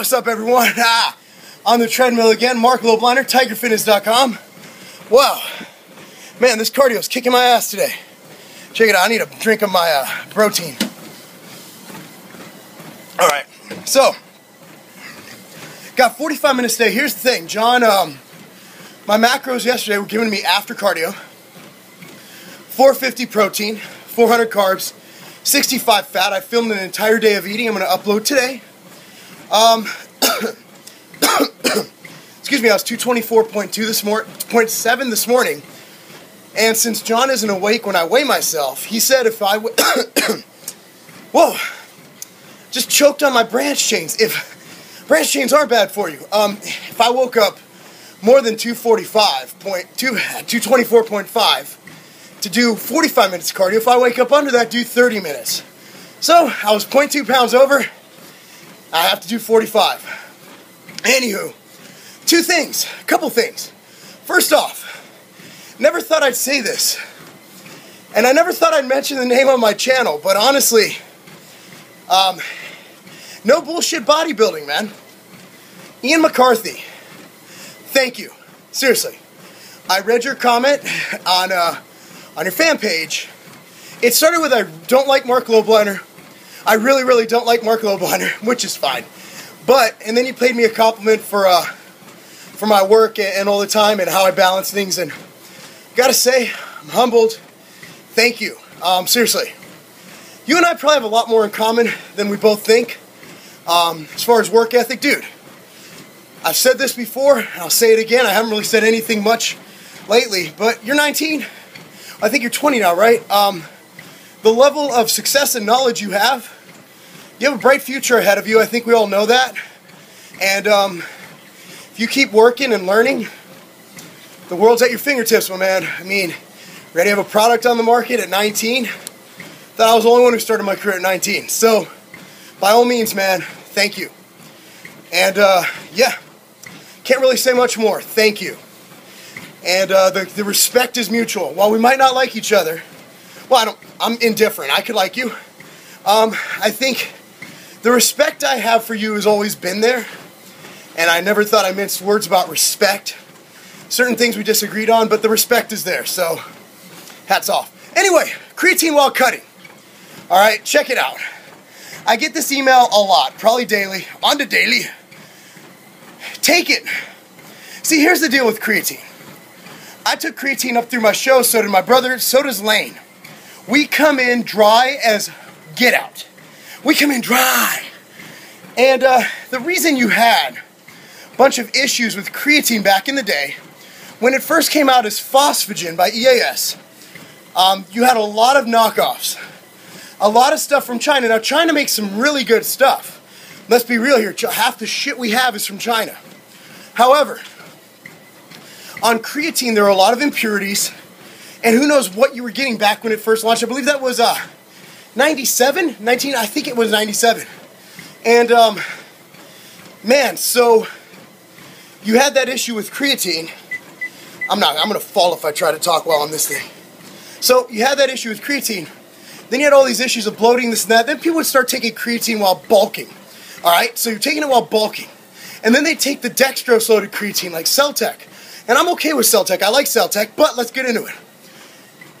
What's up, everyone? On the treadmill again, Marc Lobliner, tigerfitness.com. Wow, man, this cardio is kicking my ass today. Check it out, I need a drink of my protein. All right, so, got 45 minutes today. Here's the thing, John, my macros yesterday were given to me after cardio. 450 protein, 400 carbs, 65 fat. I filmed an entire day of eating. I'm going to upload today. Excuse me, I was 224.2 this morning, 0.7 this morning. And since John isn't awake when I weigh myself, he said if I would... Whoa! Just choked on my branch chains. If branch chains are bad for you. If I woke up more than 224.5... to do 45 minutes of cardio. If I wake up under that, do 30 minutes. So, I was 0.2 pounds over. I have to do 45. Anywho, two things, a couple things. First off, never thought I'd say this, and I never thought I'd mention the name on my channel, but honestly, no bullshit bodybuilding, man. Ian McCarthy, thank you. Seriously. I read your comment on your fan page. It started with, I don't like Marc Lobliner. I really, really don't like Marc Lobliner, which is fine. But, and then you paid me a compliment for my work and all the time and how I balance things, and gotta say, I'm humbled. Thank you. Seriously. You and I probably have a lot more in common than we both think. As far as work ethic, dude, I've said this before, and I'll say it again. I haven't really said anything much lately, but you're 19. I think you're 20 now, right? The level of success and knowledge you have a bright future ahead of you. I think we all know that. And if you keep working and learning, the world's at your fingertips, my man. I mean, ready to have a product on the market at 19? Thought I was the only one who started my career at 19. So, by all means, man, thank you. And yeah, can't really say much more. Thank you. And the respect is mutual. While we might not like each other, well, I'm indifferent. I could like you. I think the respect I have for you has always been there, and I never thought I minced words about respect. Certain things we disagreed on, but the respect is there, so hats off. Anyway, creatine while cutting. All right, check it out. I get this email a lot, probably daily, on the daily. Take it. See, here's the deal with creatine. I took creatine up through my show, so did my brother, so does Lane. We come in dry as get out. We come in dry. And the reason you had a bunch of issues with creatine back in the day, when it first came out as Phosphagen by EAS, you had a lot of knockoffs. A lot of stuff from China. Now, China makes some really good stuff. Let's be real here. Half the shit we have is from China. However, on creatine, there are a lot of impurities, and who knows what you were getting back when it first launched. I believe that was 97. And man, so you had that issue with creatine. I'm gonna fall if I try to talk well on this thing. So you had that issue with creatine, then you had all these issues of bloating, this and that. Then people would start taking creatine while bulking. All right, so you're taking it while bulking, and then they take the dextrose-loaded creatine like Celltech. And I'm okay with Celltech, I like Celltech, but let's get into it.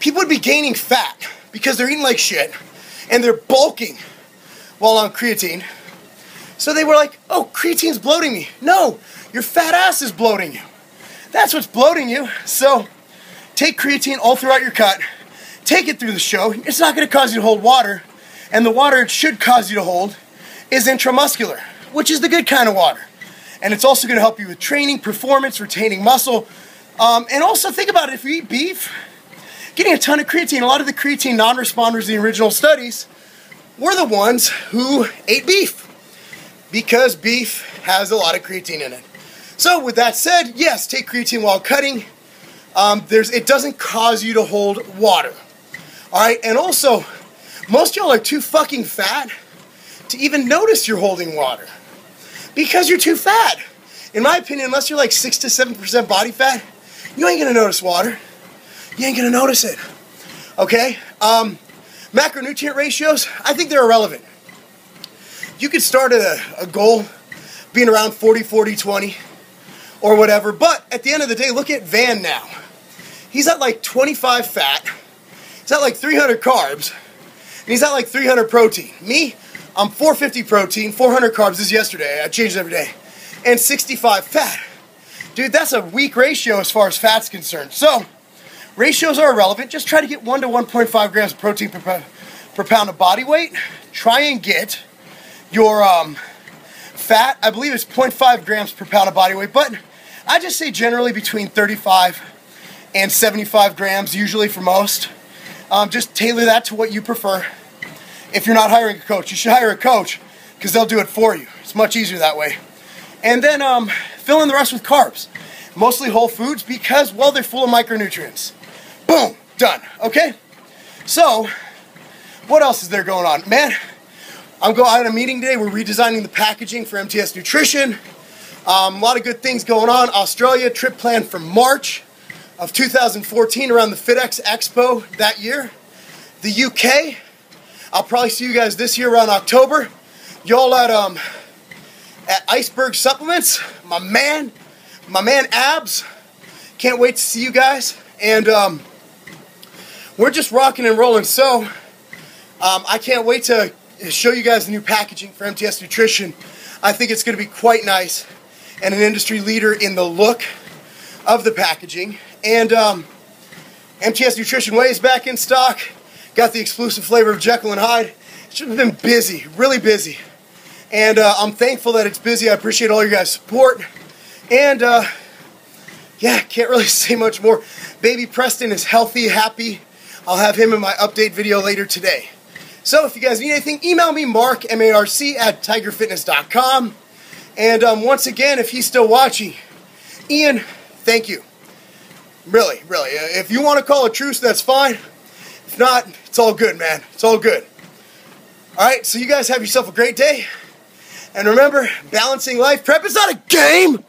People would be gaining fat because they're eating like shit and they're bulking while on creatine. So they were like, oh, creatine's bloating me. No, your fat ass is bloating you. That's what's bloating you. So take creatine all throughout your cut, take it through the show. It's not gonna cause you to hold water, and the water it should cause you to hold is intramuscular, which is the good kind of water. And it's also going to help you with training, performance, retaining muscle. And also think about it, if you eat beef, getting a ton of creatine, a lot of the creatine non-responders in the original studies were the ones who ate beef, because beef has a lot of creatine in it. So with that said, yes, take creatine while cutting. It doesn't cause you to hold water. All right, and also, most y'all are too fucking fat to even notice you're holding water, because you're too fat. In my opinion, unless you're like 6 to 7% body fat, you ain't gonna notice water. You ain't gonna notice it. Okay? Macronutrient ratios, I think they're irrelevant. You could start a goal being around 40, 40, 20 or whatever. But at the end of the day, look at Van now. He's at like 25 fat. He's at like 300 carbs. And he's at like 300 protein. Me, I'm 450 protein, 400 carbs. This is yesterday. I change it every day. And 65 fat. Dude, that's a weak ratio as far as fat's concerned. So, ratios are irrelevant. Just try to get 1 to 1.5 grams of protein per pound of body weight. Try and get your fat, I believe it's 0.5 grams per pound of body weight, but I just say generally between 35 and 75 grams, usually for most. Just tailor that to what you prefer. If you're not hiring a coach, you should hire a coach because they'll do it for you. It's much easier that way. And then fill in the rest with carbs, mostly whole foods because, well, they're full of micronutrients. Boom, done, okay? So, what else is there going on? Man, I'm going on a meeting today. We're redesigning the packaging for MTS Nutrition. A lot of good things going on. Australia trip planned for March of 2014 around the FitX Expo that year. The UK, I'll probably see you guys this year around October. Y'all at Iceberg Supplements, my man Abs. Can't wait to see you guys. And we're just rocking and rolling. So I can't wait to show you guys the new packaging for MTS Nutrition. I think it's going to be quite nice and an industry leader in the look of the packaging. And MTS Nutrition Whey is back in stock. Got the exclusive flavor of Jekyll and Hyde. It's been busy, really busy. And I'm thankful that it's busy. I appreciate all your guys' support. And yeah, can't really say much more. Baby Preston is healthy, happy. I'll have him in my update video later today. So if you guys need anything, email me, Marc, M-A-R-C, at tigerfitness.com. And once again, if he's still watching, Ian, thank you. Really, really. If you want to call a truce, that's fine. If not, it's all good, man. It's all good. All right, so you guys have yourself a great day. And remember, balancing life prep is not a game.